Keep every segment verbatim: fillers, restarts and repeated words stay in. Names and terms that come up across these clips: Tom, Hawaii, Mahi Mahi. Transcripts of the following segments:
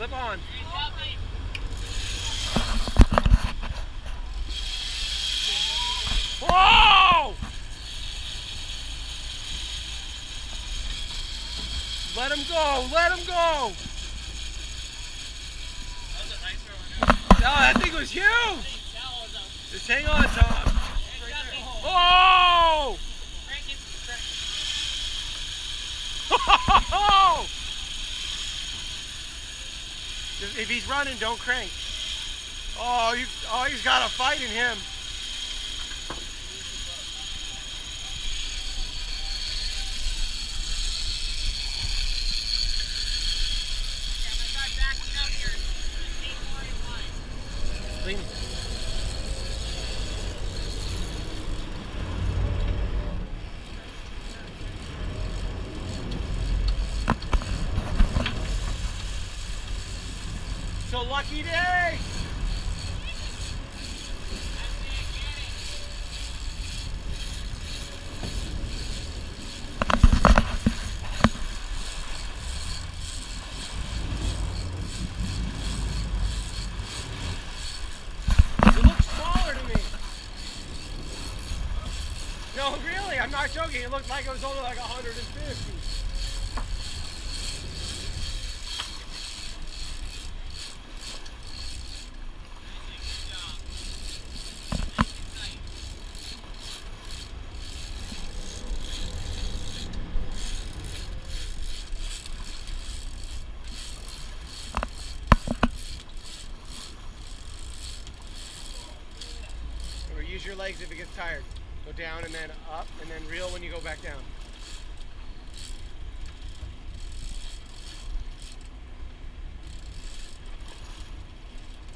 Slip on. Whoa! Let him go, let him go! No, that thing was huge! Just hang on, Tom. Oh! Oh! If he's running, don't crank. Oh, you, oh, he's got a fight in him. So lucky day! No, really, I'm not joking. It looked like it was only like a hundred fifty. Or use your legs if it gets tired. Go down and then up, and then reel when you go back down.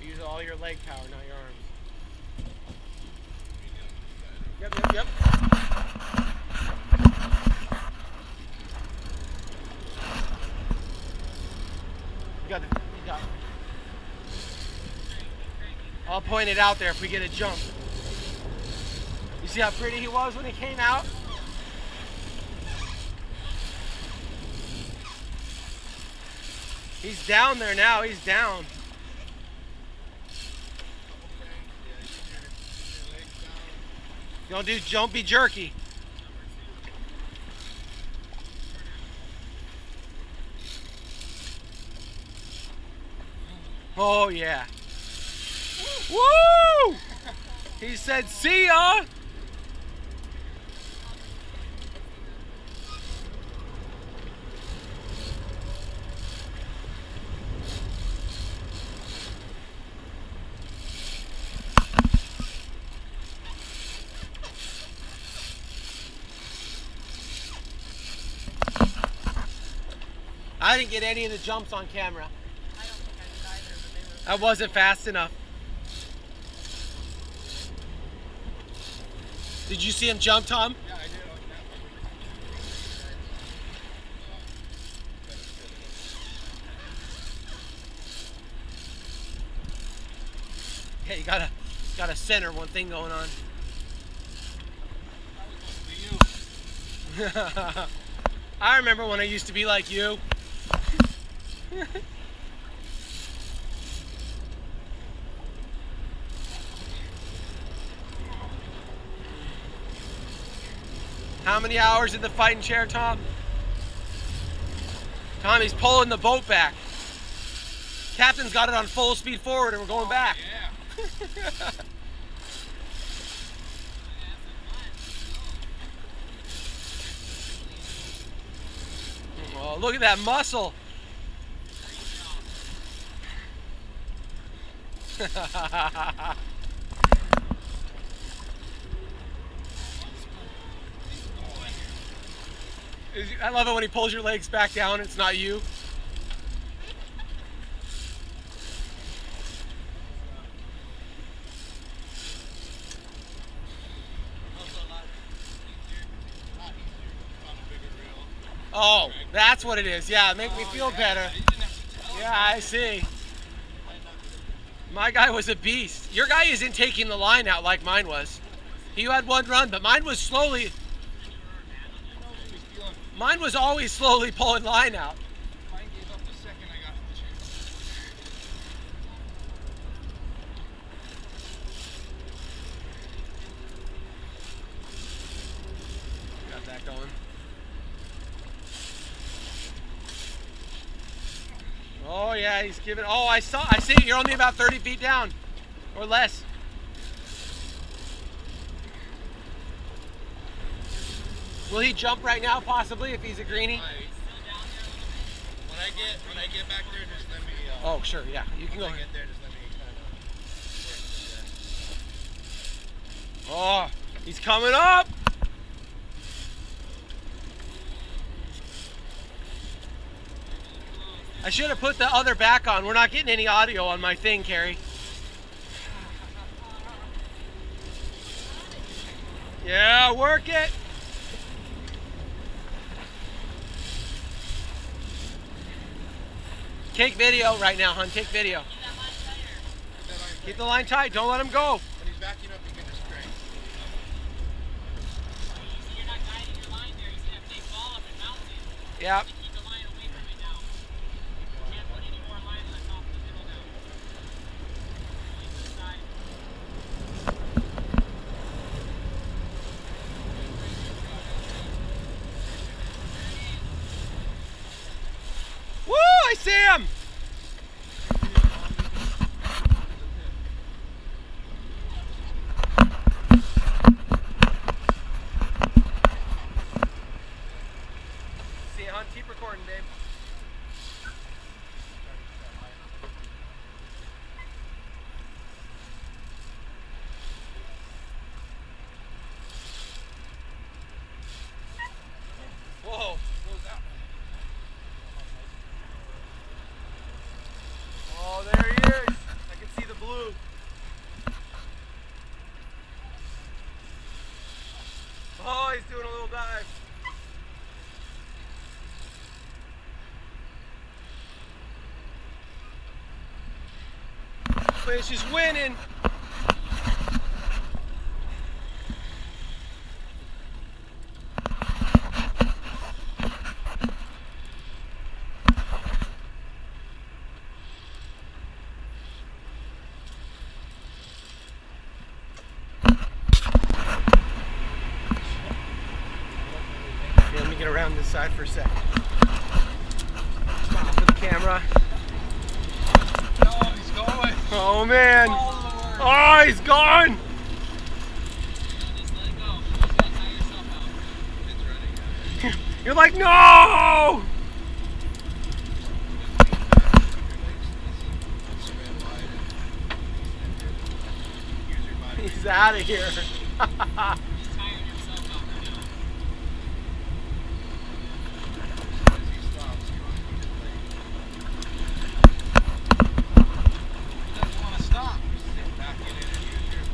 Use all your leg power, not your arms. Yep, yep, yep. You got it. You got it. I'll point it out there if we get a jump. You see how pretty he was when he came out? He's down there now, he's down. Don't do jumpy jerky. Oh yeah. Woo! He said, see ya! I didn't get any of the jumps on camera. I don't think I did either, but they were fast. I wasn't fast enough. Did you see him jump, Tom? Yeah, I did. Hey, you gotta, gotta center one thing going on. I remember when I used to be like you. How many hours in the fighting chair, Tom? Tommy's pulling the boat back. Captain's got it on full speed forward and we're going oh, back. Yeah. Oh, look at that muscle. I love it when he pulls your legs back down, it's not you. Oh, that's what it is. Yeah, make me feel better. Yeah, I see. My guy was a beast. Your guy isn't taking the line out like mine was. He had one run, but mine was slowly... Mine was always slowly pulling line out. Mine gave up the second I got to the channel. got that going. Oh yeah, he's giving. Oh, I saw. I see it. You're only about thirty feet down, or less. Will he jump right now, possibly, if he's a greenie? When I get when I get back there, just let me. Uh, oh sure, yeah. You can go. When I get there, just let me kind of. Oh, he's coming up. I should have put the other back on. We're not getting any audio on my thing, Carrie. Yeah, work it. Take video right now, hon. Take video. Keep the line tight. Don't let him go. When he's backing up, he can just break. You're not guiding your line there. He's going to have a big ball up and mount it. Yep. Sam! See, hon, keep recording, babe. Whoa! Oh, he's doing a little dive. Fish is winning. Around this side for a second. Stop for the camera. Oh, he's going. Oh man. Oh, oh he's gone. You're like, no. He's out of here.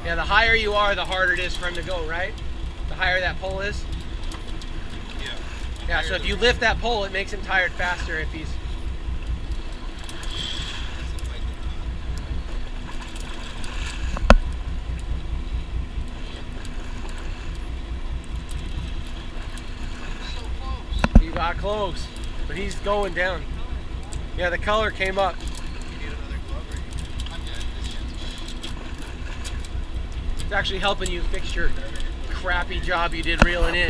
Yeah, the higher you are, the harder it is for him to go, right? The higher that pole is? Yeah. Yeah, so if you lift that pole, it makes him tired faster if he's... So close. You got close, but he's going down. Yeah, the color came up. It's actually helping you fix your crappy job you did reeling in.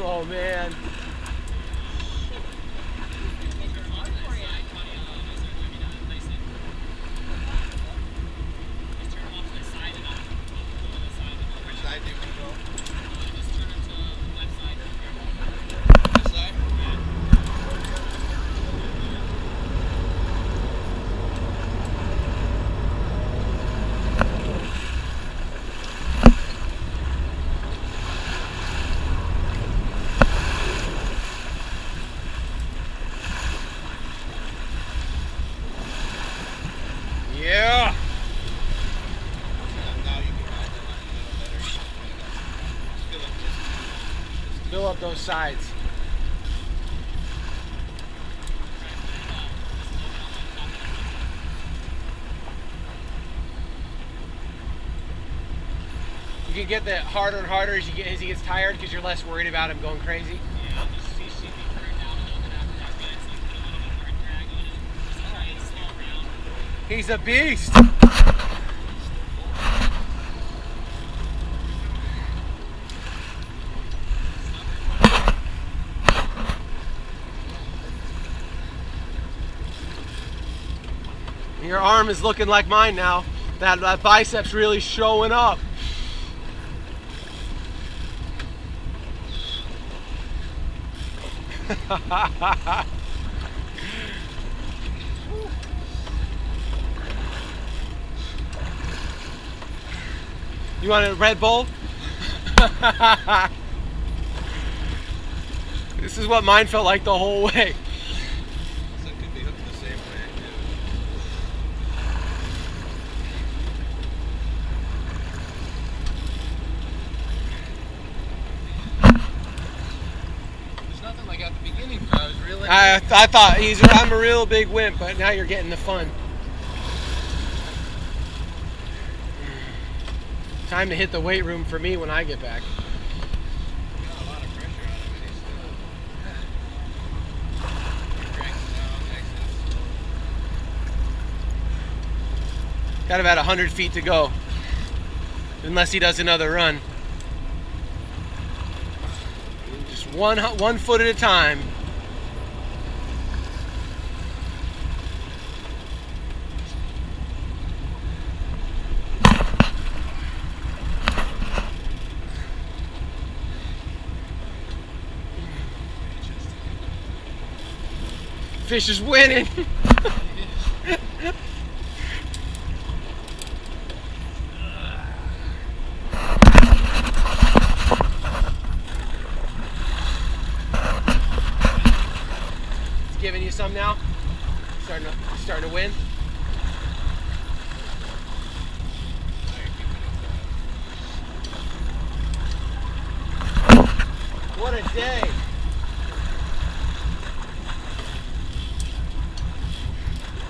Oh man. Yeah. Fill up those sides. You can get that harder and harder as you get as he gets tired because you're less worried about him going crazy. Yeah. He's a beast. Your arm is looking like mine now. That, that bicep's really showing up. You want a Red Bull? This is what mine felt like the whole way. So it could be hooked the same way, too. There's nothing like at the beginning, bro. I was really. I, I thought he's. I'm a real big wimp, but now you're getting the fun. Time to hit the weight room for me when I get back. Got a lot of pressure on him. Got about a hundred feet to go. Unless he does another run. Just one, one foot at a time. Fish is winning. It's giving you some now. Starting to, starting to win. What a day.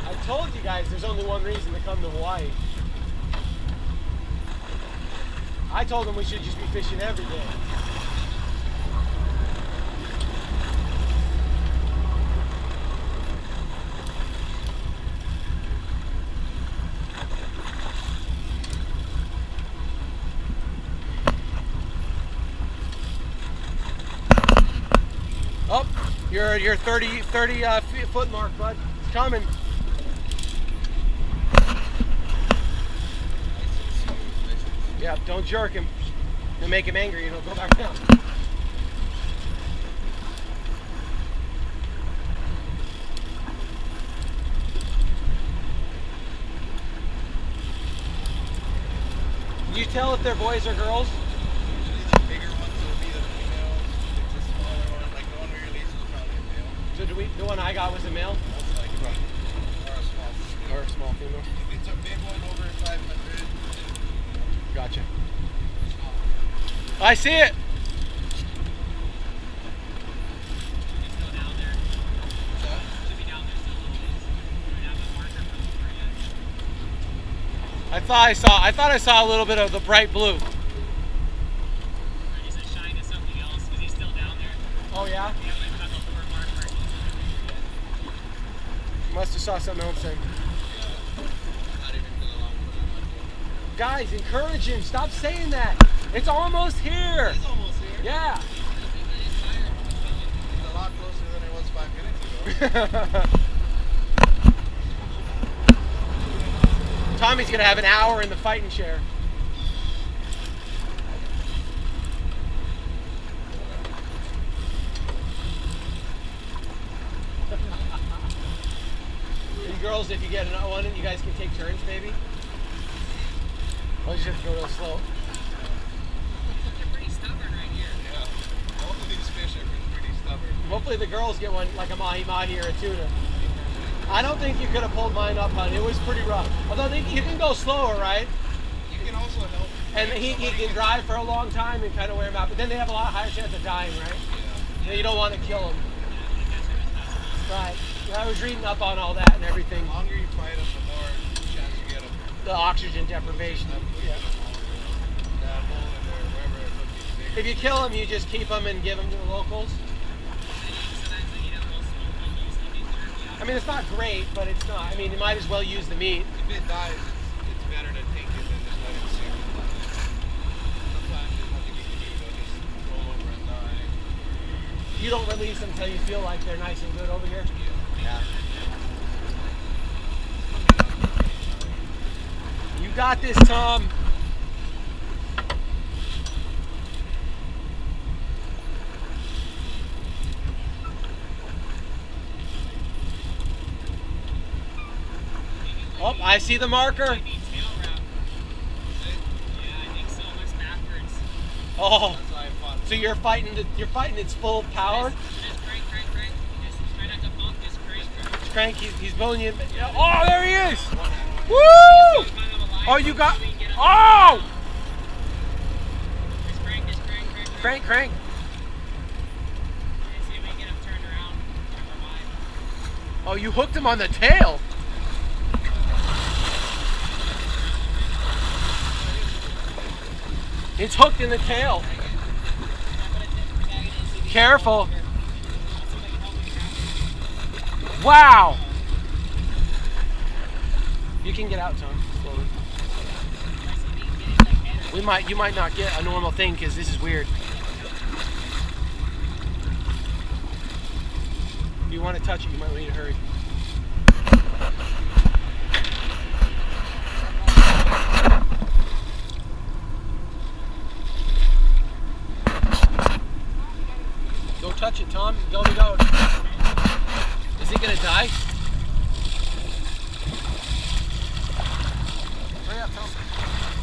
I told you guys there's only one reason to come to Hawaii. I told them we should just be fishing every day. Oh, you're you're thirty, thirty uh, foot mark, bud. It's coming. Yeah, don't jerk him. You'll make him angry and he'll go back down. Can you tell if they're boys or girls? Usually the bigger ones will be the females. It's a smaller one. Like the one we released was probably a male. So do we, the one I got was a male? That's like a, or a small female. Or a small female. If it's a big one over five hundred. Gotcha. I see it. I thought I saw. I thought I saw a little bit of the bright blue. Is it shine to something else? Because he's still down there. Oh yeah. We haven't even got the forward mark mark yet. Must have saw something else then. Guys, encourage him. Stop saying that. It's almost here. It is almost here. Yeah. It's a lot closer than it was five minutes ago. Tommy's going to have an hour in the fighting chair. And girls, if you get another one, you guys can take turns, maybe. Well, you just have to go real slow. They're pretty stubborn right here. Yeah. Both of these fish are pretty stubborn. Hopefully the girls get one, like a Mahi Mahi or a tuna. I don't think you could have pulled mine up, hon. It was pretty rough. Although they, you can go slower, right? You can also help. And he, he can drive for a long time and kind of wear them out. But then they have a lot higher chance of dying, right? Yeah. You don't want to kill them. Yeah, right. Well, I was reading up on all that and everything. The longer you fight them, the more chance you get them. The oxygen deprivation. Yeah. If you kill them, you just keep them and give them to the locals. I mean, it's not great, but it's not. I mean, you might as well use the meat. If it dies, it's better to take it than just let it sit. Sometimes there's nothing you can do. They'll just roll over and die. You don't release them until you feel like they're nice and good over here? Yeah. You got this, Tom. Oh, I see the marker. Oh, so you're fighting the, you're fighting its full power. Just crank. He's, he's bowling you. Oh, there he is. Woo! Oh, you got. Oh! Crank, crank. Oh, you hooked him on the tail. It's hooked in the tail. Careful. Wow. You can get out, Tom. Slowly. We might, you might not get a normal thing because this is weird. If you want to touch it, you might need to hurry. Touch it, Tom. Go to go. Is he gonna die? Hurry up, Tom.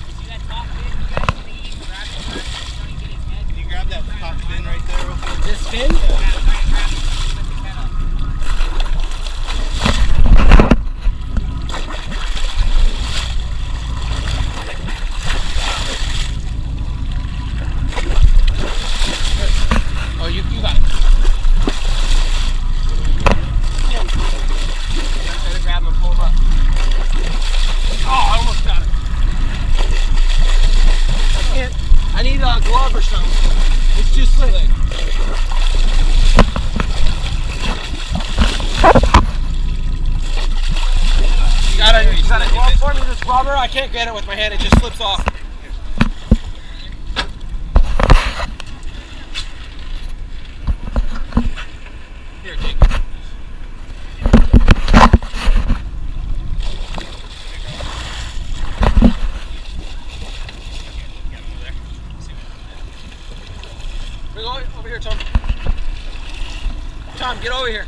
You see that top fin? You guys can eat. Grab it. Don't get his head. Can you grab that top fin right there? Real quick? This fin? Oh, you, you got it. Glove or something. It's too slick. You got a, you got a glove for me, this rubber? I can't get it with my hand, it just slips off. Here, take it. Over here, Tom. Tom, get over here.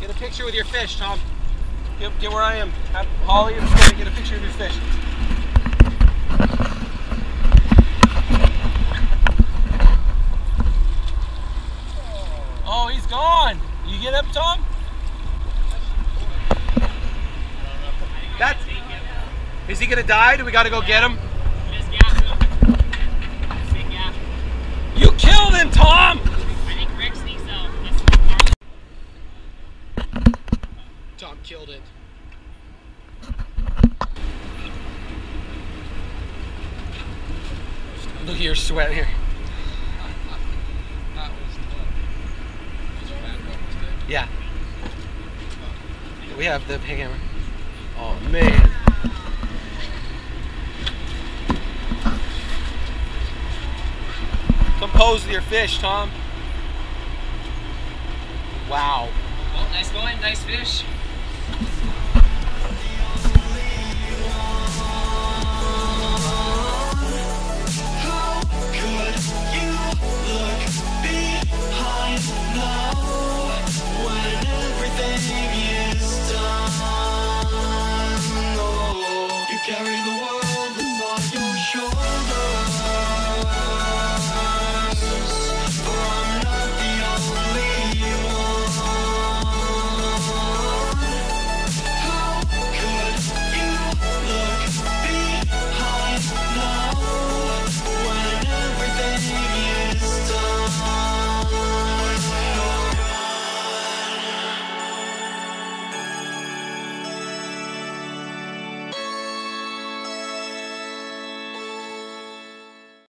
Get a picture with your fish, Tom. Get, get where I am. Have Holly and Corey, get a picture of your fish. Oh, he's gone. You get up, Tom? That's. Is he gonna die? Do we gotta go get him? You killed him, Tom! I think Rick sneaks out. Tom killed it. Look at your sweat here. That was tough. Yeah. We have the big hammer. Oh, man. Compose your fish, Tom. Wow. Well, nice going, nice fish.